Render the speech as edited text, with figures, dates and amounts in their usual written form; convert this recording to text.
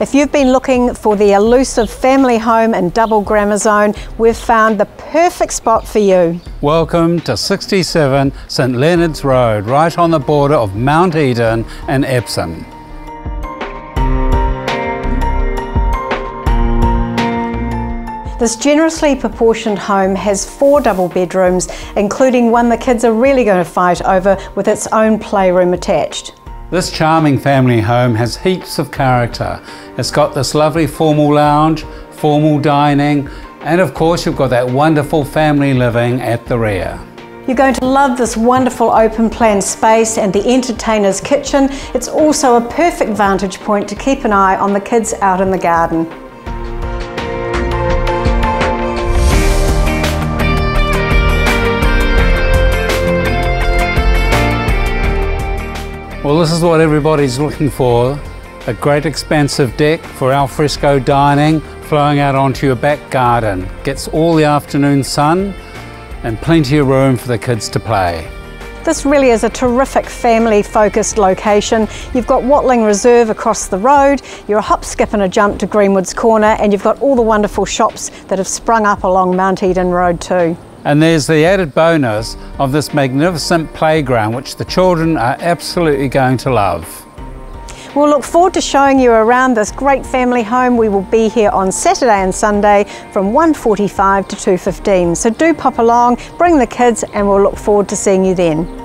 If you've been looking for the elusive family home in Double Grammar Zone, we've found the perfect spot for you. Welcome to 67 St Leonard's Road, right on the border of Mount Eden and Epsom. This generously proportioned home has 4 double bedrooms, including one the kids are really going to fight over, with its own playroom attached. This charming family home has heaps of character. It's got this lovely formal lounge, formal dining, and of course you've got that wonderful family living at the rear. You're going to love this wonderful open plan space and the entertainer's kitchen. It's also a perfect vantage point to keep an eye on the kids out in the garden. Well, this is what everybody's looking for, a great expansive deck for al fresco dining, flowing out onto your back garden. Gets all the afternoon sun and plenty of room for the kids to play. This really is a terrific family-focused location. You've got Watling Reserve across the road, you're a hop, skip and a jump to Greenwood's Corner, and you've got all the wonderful shops that have sprung up along Mount Eden Road too. And there's the added bonus of this magnificent playground, which the children are absolutely going to love. We'll look forward to showing you around this great family home. We will be here on Saturday and Sunday from 1:45 to 2:15. So do pop along, bring the kids, and we'll look forward to seeing you then.